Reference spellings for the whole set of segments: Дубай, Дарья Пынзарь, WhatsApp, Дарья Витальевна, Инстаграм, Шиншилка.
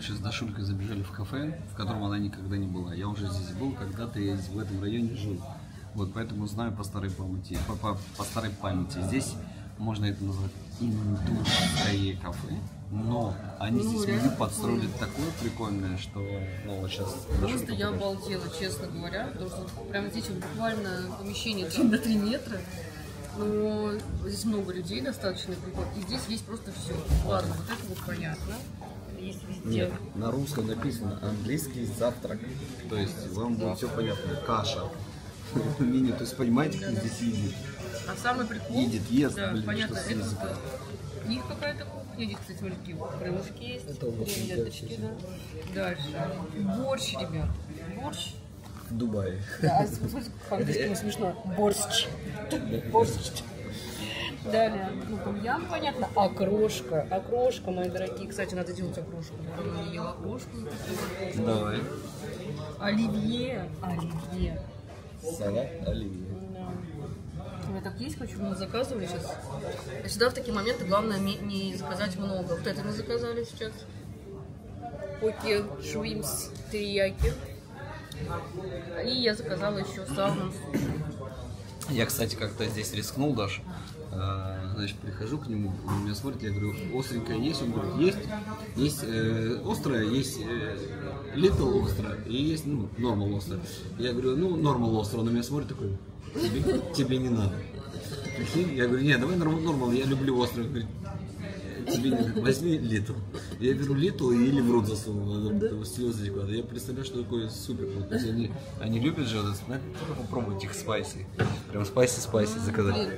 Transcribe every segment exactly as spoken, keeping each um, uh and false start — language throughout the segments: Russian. короче, с Дашулькой забежали в кафе, в котором она никогда не была. Я уже здесь был, когда-то я в этом районе жил. Вот, поэтому знаю по старой памяти. По, по, по старой памяти. Здесь можно это назвать индустрия кафе, но они ну, здесь меню подстроили такое прикольное, что ну, вот сейчас... Просто я обалдела, честно говоря, потому что прямо здесь буквально помещение на три метра, но здесь много людей достаточно, и здесь есть просто все. Ладно, вот это вот понятно. Есть везде. Нет, на русском написано английский завтрак, то есть вам будет все понятно, каша. Меню, то есть понимаете, кто здесь едет? А самый прикол, едет, ест, да, блин, понятно, что это у них какая-то кухня, здесь, кстати, смотрите, крылышки есть, ягодочки, да. Дальше, борщ, ребят, борщ. В Дубае. Да, смотрите, по-английски смешно, борщ, борщ. Далее, ну, там понятно, окрошка, окрошка, мои дорогие, кстати, надо делать окрошку, я не ела окрошку. Давай. Оливье, оливье. Салат оливье. У меня так есть, хочу, мы заказывали сейчас. А всегда в такие моменты главное не заказать много. Вот это мы заказали сейчас. Поке, швимс, терияки. И я заказала еще сауну. Я, кстати, как-то здесь рискнул, Даш. Значит, прихожу к нему, он меня смотрит, я говорю, остренькая есть? Он говорит, есть. Есть э, острая, есть э, little острая и есть, ну, normal острая. Я говорю, ну, normal острая. Он на меня смотрит такой, тебе, тебе не надо. Я говорю, нет, давай normal, я люблю острую. Он говорит, тебе не надо, возьми little. Я беру little или в рот засунул, да? Слезы куда-то. Я представляю, что такое супер. То есть они, они любят же, надо попробовать их спайси. Прям спайси-спайси заказать.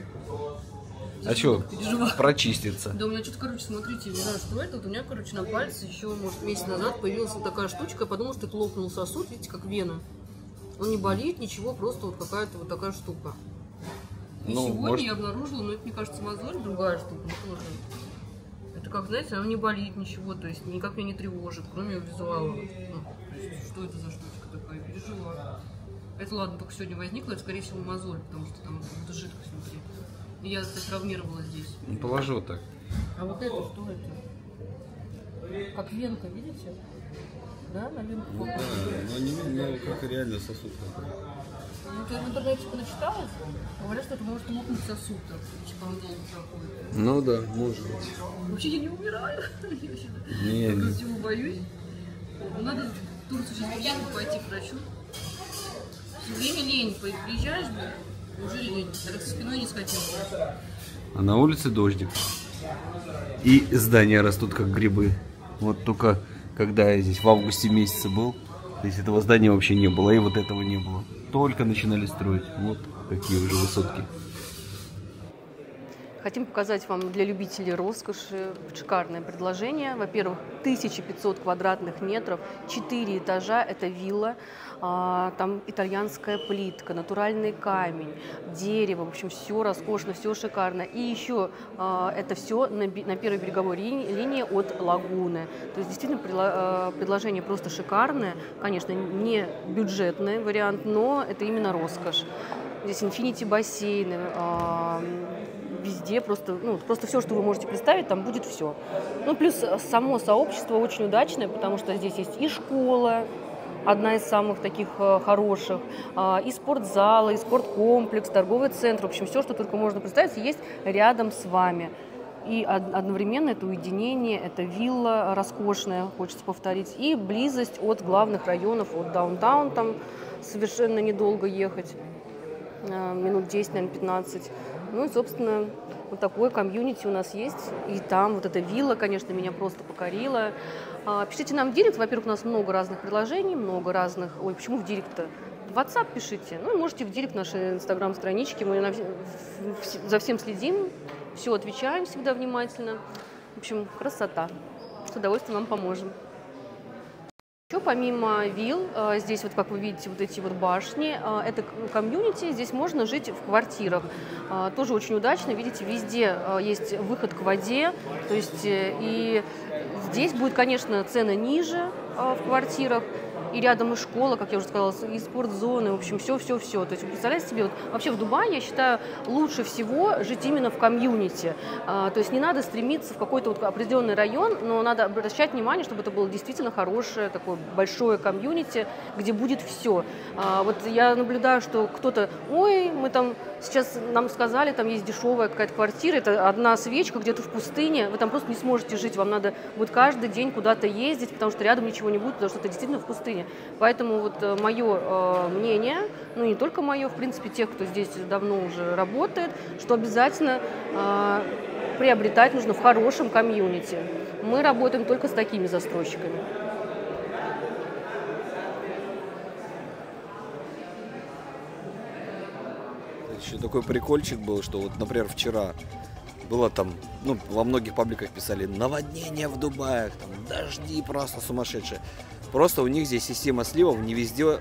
А что, прочистится? Да у меня что-то, короче, смотрите, не знаю, что это. Вот у меня, короче, на пальце еще, может, месяц назад появилась вот такая штучка. Я подумала, что это лопнул сосуд, видите, как вена. Он не болит, ничего, просто вот какая-то вот такая штука. И ну, сегодня может... я обнаружила, но это, мне кажется, мозоль, другая штука. Это как, знаете, она не болит, ничего, то есть никак меня не тревожит, кроме визуала. Что это за штучка такая? Пережила. Это, ладно, только сегодня возникло, это, скорее всего, мозоль, потому что там вот жидкость внутри. Я травмировала здесь. Положу так. А вот это что это? Как венка, видите? Да, на венку. Ну, да, но не видно, как реально сосуд такой. Ну, ты в интернете начиталась? Говорят, что это потому, что мокнуть сосуд. Ну да, может быть. Вообще я не умираю. Я так всего боюсь. Надо в Турцию сейчас пойти к врачу. Все время лень. Приезжаешь, блин? А на улице дождик. И здания растут как грибы. Вот только когда я здесь в августе месяце был, то есть этого здания вообще не было, и вот этого не было. Только начинали строить. Вот такие уже высотки. Хотим показать вам для любителей роскоши шикарное предложение. Во-первых, тысяча пятьсот квадратных метров, четыре этажа, это вилла, там итальянская плитка, натуральный камень, дерево, в общем, все роскошно, все шикарно. И еще это все на первой береговой линии от лагуны. То есть действительно предложение просто шикарное, конечно, не бюджетный вариант, но это именно роскошь. Здесь инфинити-бассейны, везде просто, ну, просто все, что вы можете представить, там будет все. Ну, плюс само сообщество очень удачное, потому что здесь есть и школа, одна из самых таких хороших, и спортзалы, и спорткомплекс, торговый центр, в общем, все, что только можно представить, есть рядом с вами. И одновременно это уединение, это вилла роскошная, хочется повторить, и близость от главных районов, от даунтаун, там совершенно недолго ехать, минут десять, наверное, пятнадцать. Ну и, собственно, вот такой комьюнити у нас есть. И там вот эта вилла, конечно, меня просто покорила. Пишите нам в директ. Во-первых, у нас много разных предложений, много разных... Ой, почему в директ-то? В WhatsApp пишите. Ну и можете в директ наши инстаграм-странички. Мы на... за всем следим, все отвечаем всегда внимательно. В общем, красота. С удовольствием вам поможем. Еще помимо вилл, здесь, вот как вы видите, вот эти вот башни, это комьюнити, здесь можно жить в квартирах. Тоже очень удачно, видите, везде есть выход к воде, то есть и здесь будет, конечно, цены ниже в квартирах, и рядом и школа, как я уже сказала, и спортзоны, в общем, все-все-все. То есть, представляете себе, вот, вообще в Дубае, я считаю, лучше всего жить именно в комьюнити. А, то есть не надо стремиться в какой-то вот определенный район, но надо обращать внимание, чтобы это было действительно хорошее, такое большое комьюнити, где будет все. А, вот я наблюдаю, что кто-то, ой, мы там сейчас нам сказали, там есть дешевая какая-то квартира, это одна свечка где-то в пустыне, вы там просто не сможете жить, вам надо будет каждый день куда-то ездить, потому что рядом ничего не будет, потому что это действительно в пустыне. Поэтому вот мое э, мнение, ну не только мое, в принципе, тех, кто здесь давно уже работает, что обязательно э, приобретать нужно в хорошем комьюнити. Мы работаем только с такими застройщиками. Еще такой прикольчик был, что вот, например, вчера было там, ну, во многих пабликах писали наводнение в Дубае, там, дожди просто сумасшедшие. Просто у них здесь система сливов не везде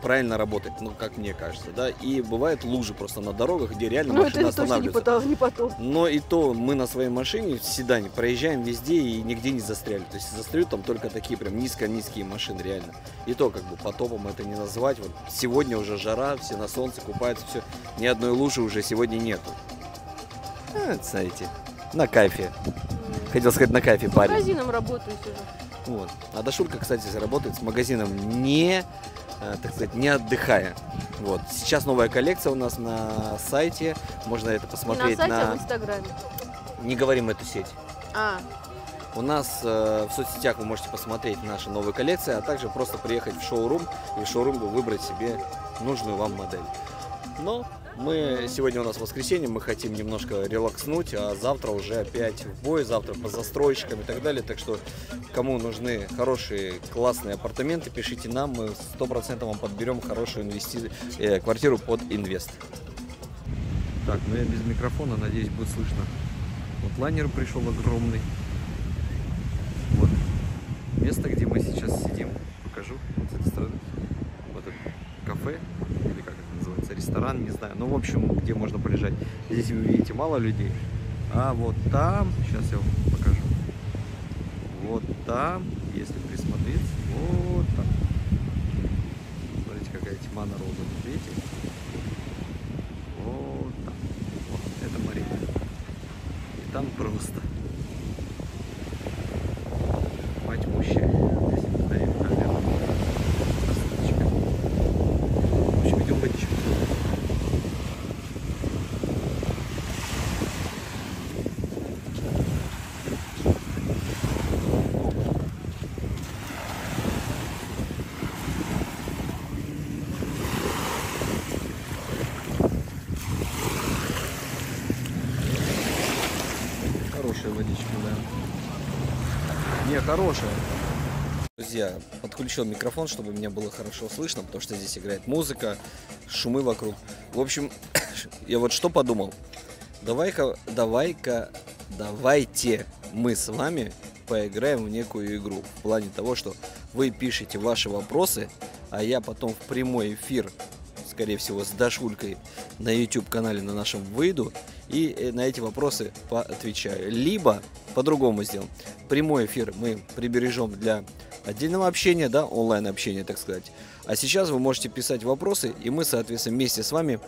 правильно работает, ну, как мне кажется, да, и бывают лужи просто на дорогах, где реально ну, машина останавливается. Не потом. Но и то мы на своей машине в седане проезжаем везде и нигде не застряли, то есть застряют там только такие прям низко-низкие машины реально. И то как бы потопом это не назвать, вот сегодня уже жара, все на солнце купаются, все, ни одной лужи уже сегодня нету. А, знаете, на кайфе. Хотел сказать, на кайфе парень. С магазином работает уже. Вот. А Дашурка, кстати, работает с магазином, не, так сказать, не отдыхая. Вот. Сейчас новая коллекция у нас на сайте. Можно это посмотреть. Не на сайте, на... а в Инстаграме. Не говорим эту сеть. А. У нас э, в соцсетях вы можете посмотреть наши новые коллекции, а также просто приехать в шоурум и в шоурум выбрать себе нужную вам модель. Но мы сегодня у нас воскресенье, мы хотим немножко релакснуть, а завтра уже опять в бой, завтра по застройщикам и так далее. Так что, кому нужны хорошие, классные апартаменты, пишите нам, мы сто процентов вам подберем хорошую инвести... э, квартиру под инвест. Так, ну я без микрофона, надеюсь, будет слышно. Вот лайнер пришел огромный. Вот место, где мы сейчас сидим, покажу с этой стороны. Вот это кафе. Ресторан, не знаю, ну в общем, где можно полежать. Здесь вы видите мало людей, а вот там, сейчас я вам покажу, вот там, если присмотреться, вот там, смотрите, какая тьма народу, видите, вот там, вот, это Марина, и там просто, мать мужчина. Хорошая. Друзья, подключил микрофон, чтобы меня было хорошо слышно, потому что здесь играет музыка, шумы вокруг. В общем, я вот что подумал. Давай-ка, давай-ка, давайте мы с вами поиграем в некую игру. В плане того, что вы пишете ваши вопросы, а я потом в прямой эфир, скорее всего, с Дашулькой на YouTube-канале на нашем выйду и на эти вопросы поотвечаю. Либо по-другому сделаем. Прямой эфир мы прибережем для отдельного общения, да, онлайн-общения, так сказать. А сейчас вы можете писать вопросы, и мы, соответственно, вместе с вами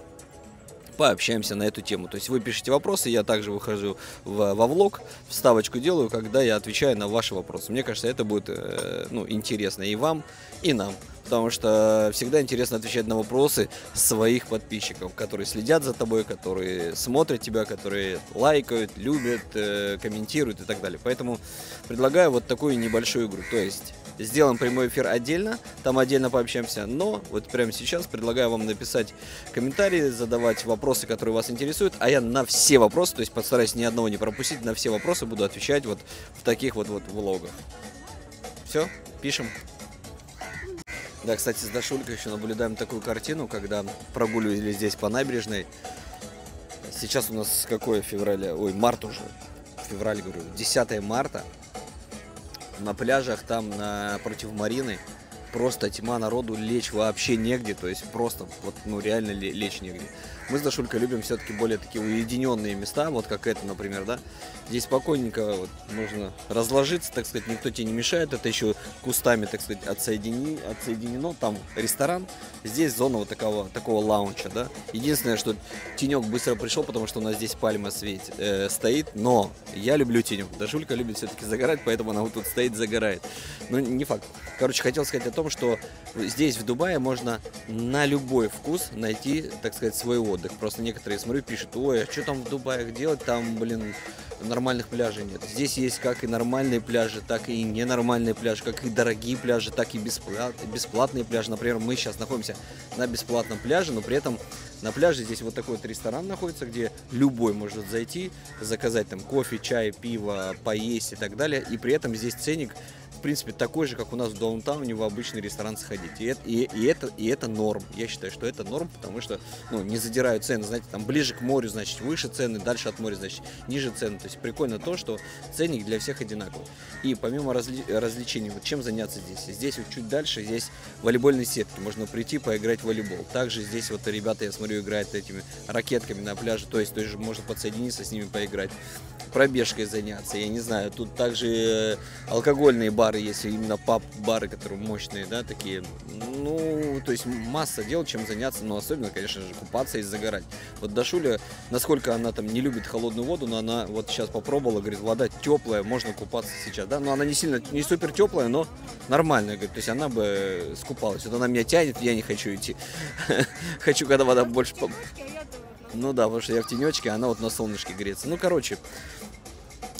пообщаемся на эту тему. То есть вы пишете вопросы, я также выхожу в, во влог, вставочку делаю, когда я отвечаю на ваши вопросы. Мне кажется, это будет э, ну, интересно и вам, и нам. Потому что всегда интересно отвечать на вопросы своих подписчиков, которые следят за тобой, которые смотрят тебя, которые лайкают, любят, э, комментируют и так далее. Поэтому предлагаю вот такую небольшую игру. То есть сделаем прямой эфир отдельно, там отдельно пообщаемся, но вот прямо сейчас предлагаю вам написать комментарии, задавать вопросы, которые вас интересуют, а я на все вопросы, то есть постараюсь ни одного не пропустить, на все вопросы буду отвечать вот в таких вот, вот влогах. Все, пишем. Да, кстати, с Дашулькой еще наблюдаем такую картину, когда прогуливались здесь по набережной. Сейчас у нас какое февраля? Ой, март уже. Февраль, говорю. десятое марта. На пляжах там напротив Марины просто тьма народу, лечь вообще негде. То есть просто, вот, ну реально лечь негде. Мы с Дашулькой любим все-таки более такие уединенные места, вот как это, например, да. Здесь спокойненько вот, нужно разложиться, так сказать, никто тебе не мешает. Это еще кустами, так сказать, отсоедини, отсоединено. Там ресторан, здесь зона вот такого, такого лаунча, да. Единственное, что тенек быстро пришел, потому что у нас здесь пальма светит, э, стоит, но я люблю тенек. Дашулька любит все-таки загорать, поэтому она вот тут стоит, загорает. Ну, не факт. Короче, хотел сказать о том, что здесь, в Дубае, можно на любой вкус найти, так сказать, свой отдых. Просто некоторые, смотрю, пишут: ой, а что там в Дубае делать, там, блин, нормальных пляжей нет. Здесь есть как и нормальные пляжи, так и ненормальные пляжи, как и дорогие пляжи, так и бесплатные пляжи. Например, мы сейчас находимся на бесплатном пляже, но при этом на пляже здесь вот такой вот ресторан находится, где любой может зайти, заказать там кофе, чай, пиво, поесть и так далее. И при этом здесь ценник, в принципе, такой же, как у нас в даунтауне, в обычный ресторан сходить. И это, и, и, это, и это норм. Я считаю, что это норм, потому что, ну, не задирают цены. Знаете, там ближе к морю, значит, выше цены, дальше от моря, значит, ниже цены. То есть прикольно то, что ценник для всех одинаковый. И помимо разли развлечений, вот чем заняться здесь? Здесь вот чуть дальше, здесь волейбольные сетки. Можно прийти, поиграть в волейбол. Также здесь вот ребята, я смотрю, играют этими ракетками на пляже. То есть, то есть можно подсоединиться с ними, поиграть. Пробежкой заняться, я не знаю. Тут также алкогольные бары. Бары есть, именно паб-бары, которые мощные, да, такие, ну, то есть масса дел, чем заняться, но особенно, конечно же, купаться и загорать. Вот Дашуля, насколько она там не любит холодную воду, но она вот сейчас попробовала, говорит, вода теплая, можно купаться сейчас, да, но она не сильно, не супер теплая, но нормальная, говорит, то есть она бы скупалась. Вот она меня тянет, я не хочу идти, хочу, когда вода больше... Ну да, потому что я в тенечке, она вот на солнышке греется. Ну, короче...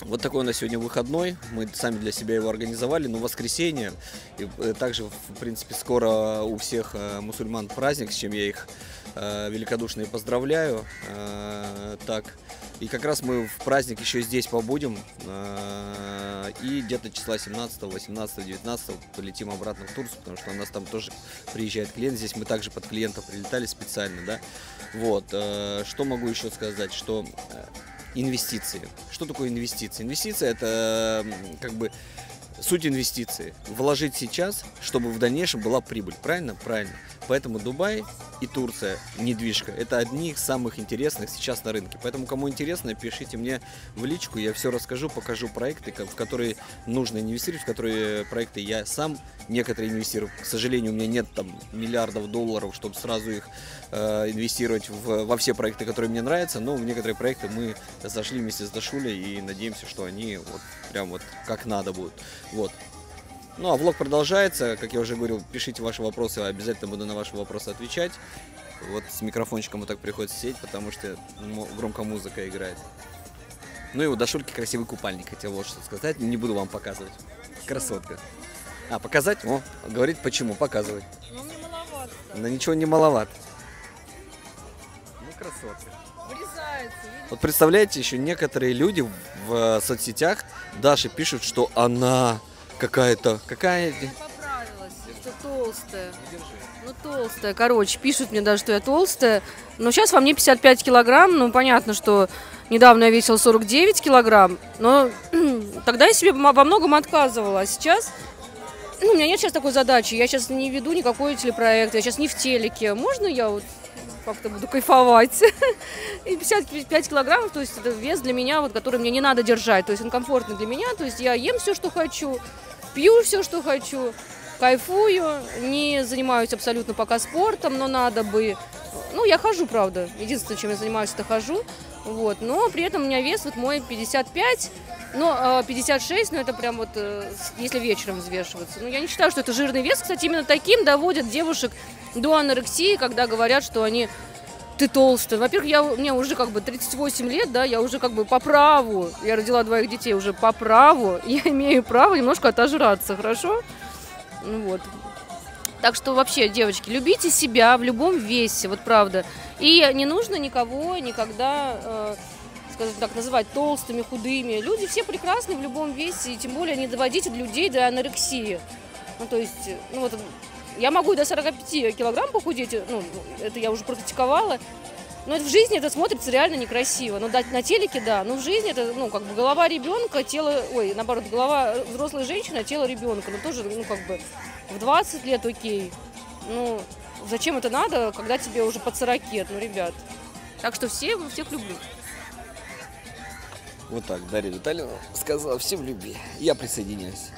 Вот такой у нас сегодня выходной, мы сами для себя его организовали, но воскресенье, и также, в принципе, скоро у всех мусульман праздник, с чем я их великодушно и поздравляю, так, и как раз мы в праздник еще здесь побудем, и где-то числа семнадцатого, восемнадцатого, девятнадцатого полетим обратно в Турцию, потому что у нас там тоже приезжает клиент, здесь мы также под клиента прилетали специально, да, вот, что могу еще сказать, что... Инвестиции. Что такое инвестиции? Инвестиция – это как бы суть инвестиции. Вложить сейчас, чтобы в дальнейшем была прибыль. Правильно? Правильно. Поэтому Дубай и Турция, недвижка, это одни из самых интересных сейчас на рынке. Поэтому, кому интересно, пишите мне в личку, я все расскажу, покажу проекты, в которые нужно инвестировать, в которые проекты я сам некоторые инвестирую. К сожалению, у меня нет там миллиардов долларов, чтобы сразу их э, инвестировать в, во все проекты, которые мне нравятся, но в некоторые проекты мы зашли вместе с Дашулей и надеемся, что они вот прям вот как надо будут. Вот. Ну, а влог продолжается, как я уже говорил, пишите ваши вопросы, обязательно буду на ваши вопросы отвечать. Вот с микрофончиком вот так приходится сидеть, потому что громко музыка играет. Ну и у Дашульки красивый купальник, хотел вот что сказать, не буду вам показывать. Красотка. А, показать? О, говорит почему, показывать. Ну, не маловат. Да ничего не маловат. Ну, красотка. Вот представляете, еще некоторые люди в соцсетях Даше пишут, что она... Какая-то... Какая... Я поправилась, что толстая. Ну, толстая. Короче, пишут мне даже, что я толстая. Но сейчас во мне пятьдесят пять килограмм. Ну, понятно, что недавно я весила сорок девять килограмм. Но тогда я себе во многом отказывала. А сейчас... Ну, у меня нет сейчас такой задачи. Я сейчас не веду никакой телепроект. Я сейчас не в телеке. Можно я вот как-то буду кайфовать? И пятьдесят пять килограммов, то есть это вес для меня, вот, который мне не надо держать. То есть он комфортный для меня. То есть я ем все, что хочу. Пью все, что хочу, кайфую, не занимаюсь абсолютно пока спортом, но надо бы. Ну, я хожу, правда. Единственное, чем я занимаюсь, это хожу. Вот. Но при этом у меня вес вот мой пятьдесят пять, но пятьдесят шесть, но ну, это прям вот, если вечером взвешиваться. Ну, я не считаю, что это жирный вес. Кстати, именно таким доводят девушек до анорексии, когда говорят, что они... Ты толстая. Во-первых, я, мне уже как бы тридцать восемь лет, да, я уже как бы по праву, я родила двоих детей уже по праву, я имею право немножко отожраться, хорошо? Ну вот. Так что вообще, девочки, любите себя в любом весе, вот правда. И не нужно никого никогда, э, скажем так, называть толстыми, худыми. Люди все прекрасны в любом весе, и тем более не доводите людей до анорексии. Ну то есть, ну вот... Я могу до сорока пяти килограмм похудеть, ну, это я уже практиковала, но это в жизни это смотрится реально некрасиво. Ну, да, на телеке, да, но в жизни это, ну, как бы голова ребенка, тело, ой, наоборот, голова взрослой женщины, а тело ребенка, ну, тоже, ну, как бы в двадцать лет окей. Ну, зачем это надо, когда тебе уже под сорок, ну, ребят. Так что все, всех люблю. Вот так Дарья Витальевна сказала: всем люби. Я присоединяюсь.